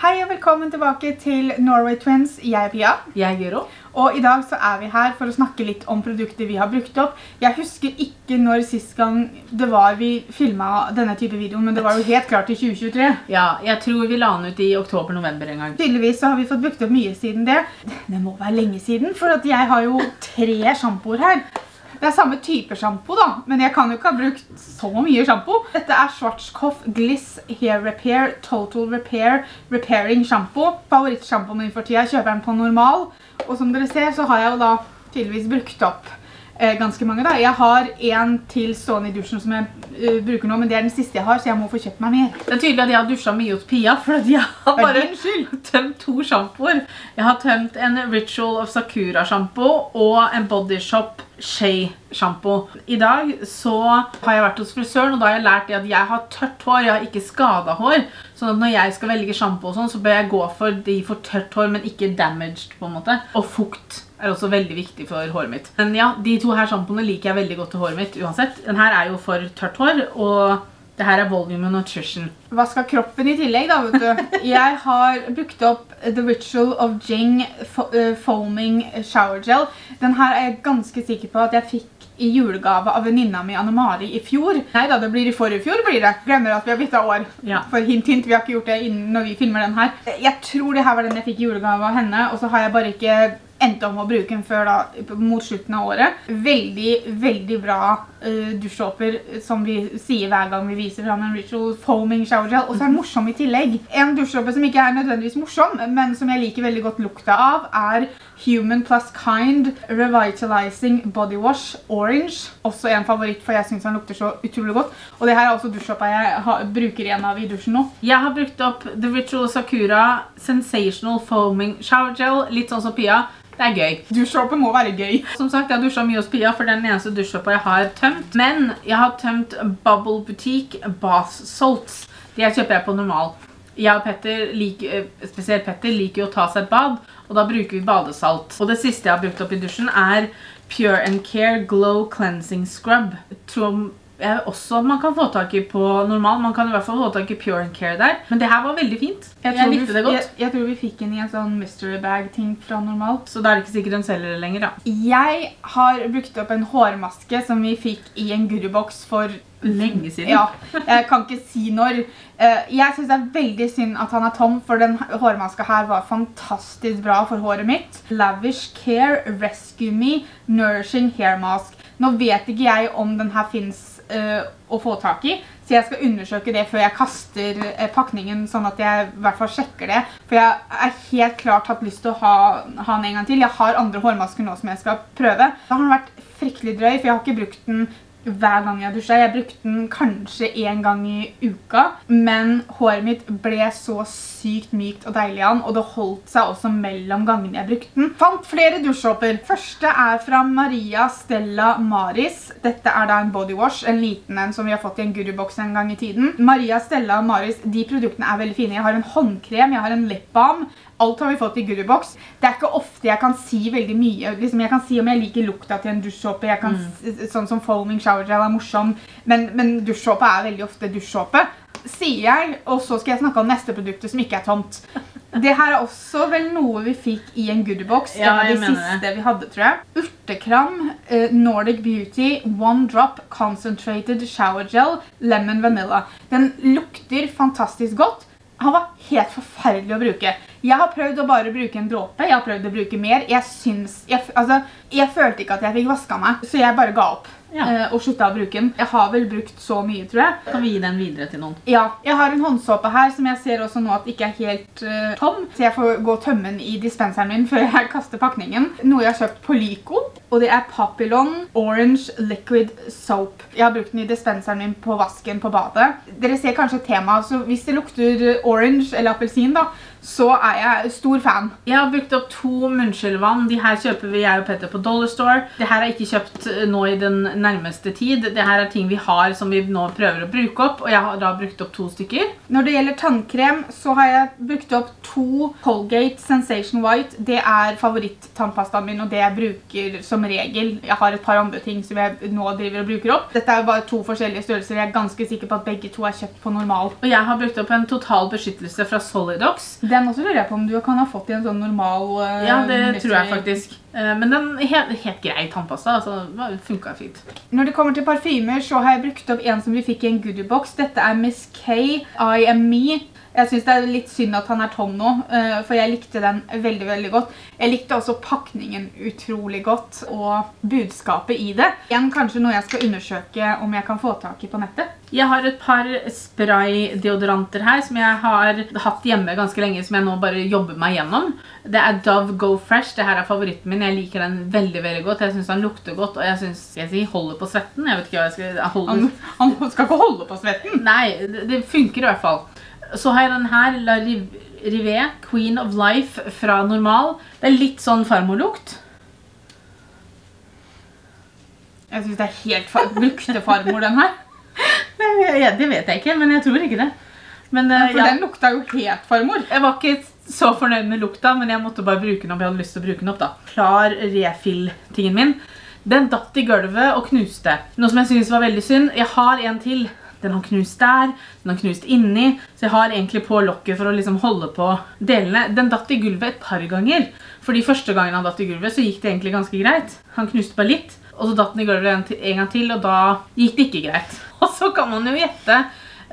Hei og velkommen tilbake til Norway Twins. Jeg er Pia. Jeg er Juro. Og i dag så er vi her for å snakke litt om produkter vi har brukt opp. Jeg husker ikke når sist gang det var vi filmet denne type videoen, men det var jo helt klart i 2023. Ja, jeg tror vi la den ut i oktober-november en gang. Tydeligvis så har vi fått brukt opp mye siden det. Det må være lenge siden, for at jeg har jo 3 sjampoer her. Det er samme type sjampo da, men jeg kan jo ikke ha brukt så mye sjampo. Dette er Schwarzkopf Gliss Hair Repair Total Repair Repairing Sjampo. Favorittsjampoen min for tida, kjøper den på normal. Og som dere ser så har jeg jo da tydeligvis brukt opp ganske mange da. Jeg har en til stående i dusjen som jeg bruker nå, men det er den siste jeg har, så jeg må få kjøpt meg mer. Det er tydelig at jeg har dusjet mye hos Pia, for jeg har bare tømt 2 sjampoer. Jeg har tømt en Ritual of Sakura sjampo og en Bodyshop Shea sjampo. I dag så har jeg vært hos frisøren, og da har jeg lært at jeg har tørt hår, jeg har ikke skadet hår. Sånn at når jeg skal velge sjampo og sånn, så bør jeg gå for de for tørt hår, men ikke damaged på en måte. Og fukt er også veldig viktig for håret mitt. Men ja, de 2 her sjampoene liker jeg veldig godt til håret mitt uansett. Den her er jo for tørt hår, og det her er Volume and Nutrition. Hva skal kroppen i tillegg da, vet du? Jeg har brukt opp The Ritual of Jing Foaming Shower Gel. Den her er jeg ganske sikker på at jeg fikk i julegave av venninna mi, Anne-Mari, i fjor. Nei da, det blir i forrige fjor, blir det. Glemmer at vi har byttet år. Ja. For hint, hint, vi har ikke gjort det innen når vi filmer den her. Jeg tror det her var den jeg fikk i julegave av henne, og så har jeg bare ikke endte om å bruke den før da, mot slutten av året. Veldig, veldig bra dusjåper, som vi sier hver gang vi viser fram en Ritual Foaming Shower Gel, og så er den morsom i tillegg. En dusjåper som ikke er nødvendigvis morsom, men som jeg liker veldig godt lukta av, er Human Plus Kind Revitalizing Body Wash Orange. Også en favoritt, for jeg synes den lukter så utrolig godt. Og det her er også dusjåper jeg bruker en av i dusjen nå. Jeg har brukt opp The Ritual Sakura Sensational Foaming Shower Gel, litt sånn som Pia. Det er gøy. Dusjåpen må være gøy. Som sagt, jeg har dusjet mye hos Pia, for den eneste dusjåpen jeg har tømt. Men jeg har tømt Bubble Boutique Bath Salts. De her kjøper jeg på normal. Jeg og Petter, spesielt Petter, liker jo å ta seg et bad, og da bruker vi badesalt. Og det siste jeg har brukt opp i dusjen er Pure and Care Glow Cleansing Scrub. Jeg tror også man kan få tak i på normal. Man kan i hvert fall få tak i Pure and Care der. Men det her var veldig fint. Jeg likte det godt. Jeg tror vi fikk inn i en sånn mystery bag-ting fra normal. Så da er det ikke sikkert den selger det lenger da. Jeg har brukt opp en hårmaske som vi fikk i en guruboks for lenge siden. Ja, jeg kan ikke si når. Jeg synes det er veldig synd at han er tom, for den hårmaska her var fantastisk bra for håret mitt. Lavish Care Rescue Me Nourishing Hair Mask. Nå vet ikke jeg om den her finnes å få tak i, så jeg skal undersøke det før jeg kaster pakningen, sånn at jeg i hvert fall sjekker det, for jeg er helt klart hatt lyst til å ha den en gang til. Jeg har andre hårmasker nå som jeg skal prøve. Da har den vært fryktelig drøy, for jeg har ikke brukt den hver gang jeg dusja. Jeg brukte den kanskje en gang i uka, men håret mitt ble så sykt mykt og deilig an, og det holdt seg også mellom gangene jeg brukte den. Fant flere dusjåper. Første er fra Maria Stella Maris. Dette er da en bodywash, en liten en som vi har fått i en guruboks en gang i tiden. Maria Stella Maris, de produktene er veldig fine. Jeg har en håndkrem, jeg har en lipbalm. Alt har vi fått i guruboks. Det er ikke ofte jeg kan si veldig mye. Liksom, jeg kan si om jeg liker lukta til en dusjåpe. Jeg kan, sånn som foaming shower gel er morsom. Men dusjåpe er veldig ofte dusjåpe, sier jeg. Og så skal jeg snakke om neste produktet som ikke er tomt. Det her er også vel noe vi fikk i en goodiebox. Ja, det var de siste vi hadde, tror jeg. Urtekram, Nordic Beauty One Drop Concentrated Shower Gel Lemon Vanilla. Den lukter fantastisk godt. Han var helt forferdelig å bruke. Jeg har prøvd å bare bruke en dråpe. Jeg har prøvd å bruke mer. Jeg følte ikke at jeg fikk vasket meg, så jeg bare ga opp. Ja. Og slutta å bruke den. Jeg har vel brukt så mye, tror jeg. Kan vi gi den videre til noen? Ja, jeg har en håndsåpe her som jeg ser også nå at ikke er helt tom. Så jeg får gå og tømme den i dispenseren min før jeg kaster pakningen. Noe jeg har kjøpt på Lyko, og det er Papillon Orange Liquid Soap. Jeg har brukt den i dispenseren min på vasken på badet. Dere ser kanskje temaet, så hvis det lukter orange eller appelsin da, så er jeg stor fan. Jeg har brukt opp 2 munnskjelvann. De her kjøper vi, jeg og Petter, på Dollar Store. Det her er ikke kjøpt nå i den nærmeste tid. Det her er ting vi har som vi nå prøver å bruke opp, og jeg har da brukt opp 2 stykker. Når det gjelder tannkrem, så har jeg brukt opp 2 Colgate Sensation White. Det er favoritt-tannpastaen min, og det jeg bruker som regel. Jeg har et par andre ting som jeg nå driver og bruker opp. Dette er jo bare 2 forskjellige størrelser. Jeg er ganske sikker på at begge 2 er kjøpt på normal. Og jeg har brukt opp en total beskyttelse fra Solidox. Den også lurer jeg på om du kan ha fått i en sånn normal... ja, det tror jeg faktisk. Men den helt grei tannpasta, altså, det funket fint. Når det kommer til parfymer, så har jeg brukt opp en som vi fikk i en goodiebox. Dette er Miss Kay, I Am Me. Jeg synes det er litt synd at han er tom nå, for jeg likte den veldig, veldig godt. Jeg likte også pakningen utrolig godt, og budskapet i det. Igjen kanskje noe jeg skal undersøke om jeg kan få tak i på nettet. Jeg har et par spray-deodoranter her som jeg har hatt hjemme ganske lenge, som jeg nå bare jobber meg gjennom. Det er Dove Go Fresh, det her er favoritten min, jeg liker den veldig, veldig godt. Jeg synes den lukter godt, og jeg synes, holder på svetten. Jeg vet ikke hva jeg skal... Han skal ikke holde på svetten? Nei, det funker i hvert fall. Så har jeg den her, La Vie Queen of Life fra normal. Det er litt sånn farmorlukt. Jeg synes det er helt lukte farmor den her. Det vet jeg ikke, men jeg tror ikke det. Men, for ja, den lukta jo helt farmor. Jeg var ikke så fornøyd med lukta, men jeg måtte bare bruke den opp. Jeg hadde lyst til å bruke den opp da. Klar refill-tingen min. Den datt i gulvet og knuste. Noe som jeg synes var veldig synd. Jeg har en til. Den har knust der, den har knust inni, så jeg har egentlig på lokket for å liksom holde på delene. Den datt i gulvet et par ganger, fordi første gangen han datt i gulvet så gikk det egentlig ganske greit. Han knuste bare litt, og så datt den i gulvet en gang til, og da gikk det ikke greit. Og så kan man jo gjette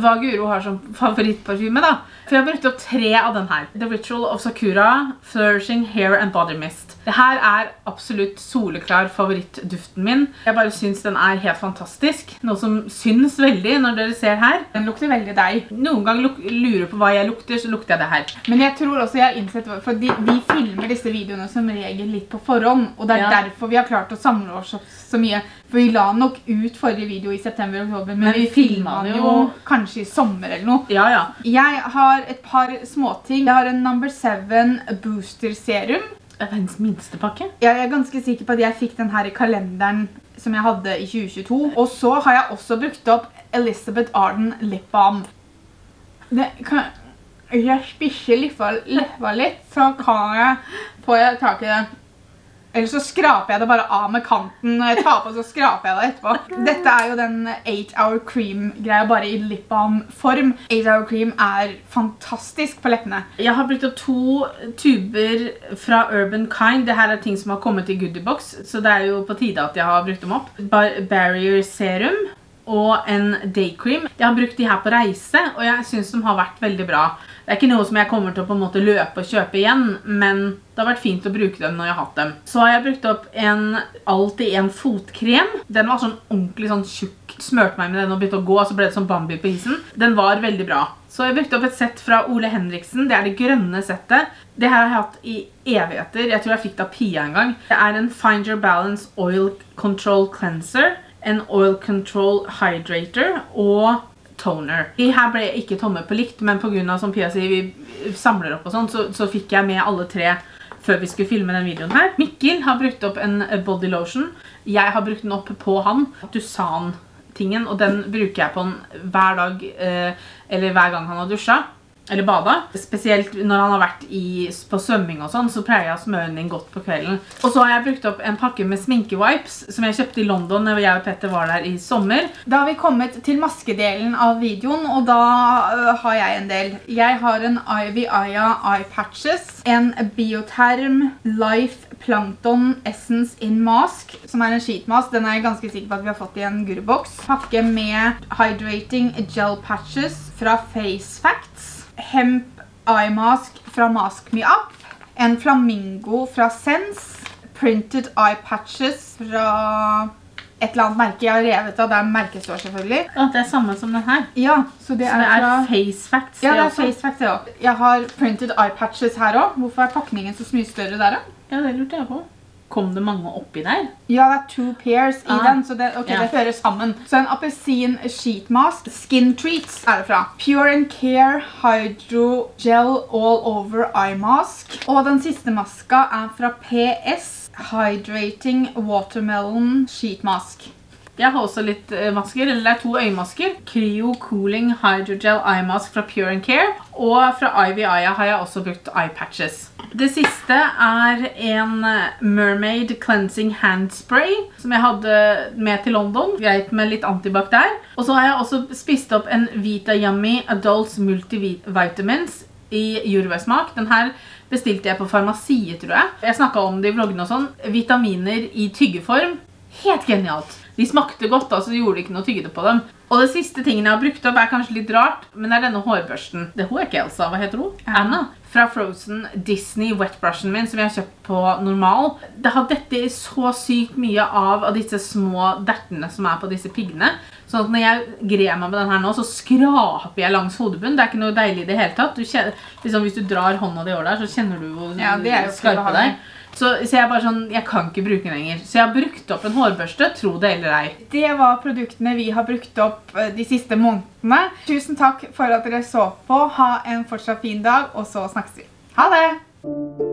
hva Guro har som favorittparfyme da. For jeg har brukt opp 3 av den her. The Ritual of Sakura Flourishing Hair and Body Mist. Dette er absolutt soleklar favorittduften min. Jeg bare synes den er helt fantastisk. Noe som synes veldig når dere ser her. Den lukter veldig deg. Noen gang lurer på hva jeg lukter, så lukter jeg det her. Men jeg tror også jeg har innsett, for vi filmer disse videoene som regel litt på forhånd, og det er derfor vi har klart å samle oss opp så mye. For vi la nok ut forrige video i september og oktober, men vi filmet den jo kanskje i sommer eller noe. Ja, ja. Jeg har et par småting. Jeg har en number 7 booster serum. Verdens minste pakke. Jeg er ganske sikker på at jeg fikk den her i kalenderen som jeg hadde i 2022. Og så har jeg også brukt opp Elizabeth Arden lip balm. Jeg spisser lippa litt, så kan jeg få tak i det. Eller så skraper jeg det bare av med kanten. Når jeg tar på, så skraper jeg det etterpå. Dette er jo den 8-hour cream-greia, bare i lip balm-form. 8-hour cream er fantastisk på leppene. Jeg har brukt opp 2 tuber fra Urban Kind. Dette er ting som har kommet i goodiebox, så det er jo på tide at jeg har brukt dem opp. Barrier serum og en day cream. Jeg har brukt de her på reise, og jeg synes de har vært veldig bra. Det er ikke noe som jeg kommer til å på en måte løpe og kjøpe igjen, men det har vært fint å bruke dem når jeg har hatt dem. Så har jeg brukt opp en alltid en fotkrem. Den var sånn ordentlig sånn tjukk. Smørte meg med den og begynte å gå, og så ble det sånn Bambi på isen. Den var veldig bra. Så har jeg brukt opp et sett fra Ole Henriksen. Det er det grønne settet. Det her har jeg hatt i evigheter. Jeg tror jeg fikk det av Pia en gang. Det er en Find Your Balance Oil Control Cleanser. En Oil Control Hydrator og toner. De her ble ikke tomme på likt, men på grunn av som Pia sier, vi samler opp og sånn, så fikk jeg med alle 3 før vi skulle filme den videoen her. Mikkel har brukt opp en body lotion. Jeg har brukt den opp på han. Dusan-tingen, og den bruker jeg på han hver dag, eller hver gang han har dusja. Eller bada. Spesielt når han har vært på svømming og sånn, så pleier jeg å smøre den inn godt på kvelden. Og så har jeg brukt opp en pakke med sminkewipes, som jeg kjøpte i London når jeg og Petter var der i sommer. Da har vi kommet til maskedelen av videoen, og da har jeg en del. Jeg har en Ibya Eye Patches, en Biotherm Life Plankton Essence in Mask, som er en sheetmask. Den er jeg ganske sikker på at vi har fått i en gurboks. Pakke med Hydrating Gel Patches fra Face Facts. Hemp eye mask fra Mask Me Up, en flamingo fra Sense, printed eye patches fra et eller annet merke jeg har revet av, det er merkestår selvfølgelig. Ja, det er samme som den her. Ja, så det er fra... Face Facts. Ja, det er Face Facts, ja. Jeg har printed eye patches her også. Hvorfor er pakningen så mye større der da? Ja, det lurte jeg på. Kom det mange oppi der? Ja, det er 2 pairs i den, så det, det hører sammen. Så en appelsin sheetmask, Skin Treats er det fra. Pure and Care Hydro Gel All Over Eye Mask. Og den siste maska er fra PS, Hydrating Watermelon Sheetmask. Jeg har også litt masker, eller det er 2 øyemasker. Cryo Cooling Hydrogel Eye Mask fra Pure and Care. Og fra Ibya har jeg også brukt eye patches. Det siste er en Mermaid Cleansing Handspray, som jeg hadde med til London. Greit med litt antibac der. Og så har jeg også spist opp en Vita Yummy Adults Multivitamins i jordbærsmak. Den her bestilte jeg på farmasi, tror jeg. Jeg snakket om det i vloggene og sånn. Vitaminer i tyggeform. Helt genialt. De smakte godt, altså de gjorde ikke noe tyggete på dem. Og det siste tingen jeg har brukt opp er kanskje litt rart, men det er denne hårbørsten. Det er ikke Elsa, hva heter hun? Anna. Fra Frozen Disney wetbrushen min, som jeg har kjøpt på normal. Det har dette så sykt mye av disse små dertene som er på disse piggene. Sånn at når jeg greier meg med den her nå, så skraper jeg langs hodebunnen. Det er ikke noe deilig i det hele tatt. Du kjenner, liksom, hvis du drar hånda di over der, så kjenner du hvor skarpe det er. Så jeg bare sånn, jeg kan ikke bruke den lenger. Så jeg har brukt opp en hårbørste, tro det eller ei. Det var produktene vi har brukt opp de siste månedene. Tusen takk for at dere så på. Ha en fortsatt fin dag, og så snakkes vi. Ha det!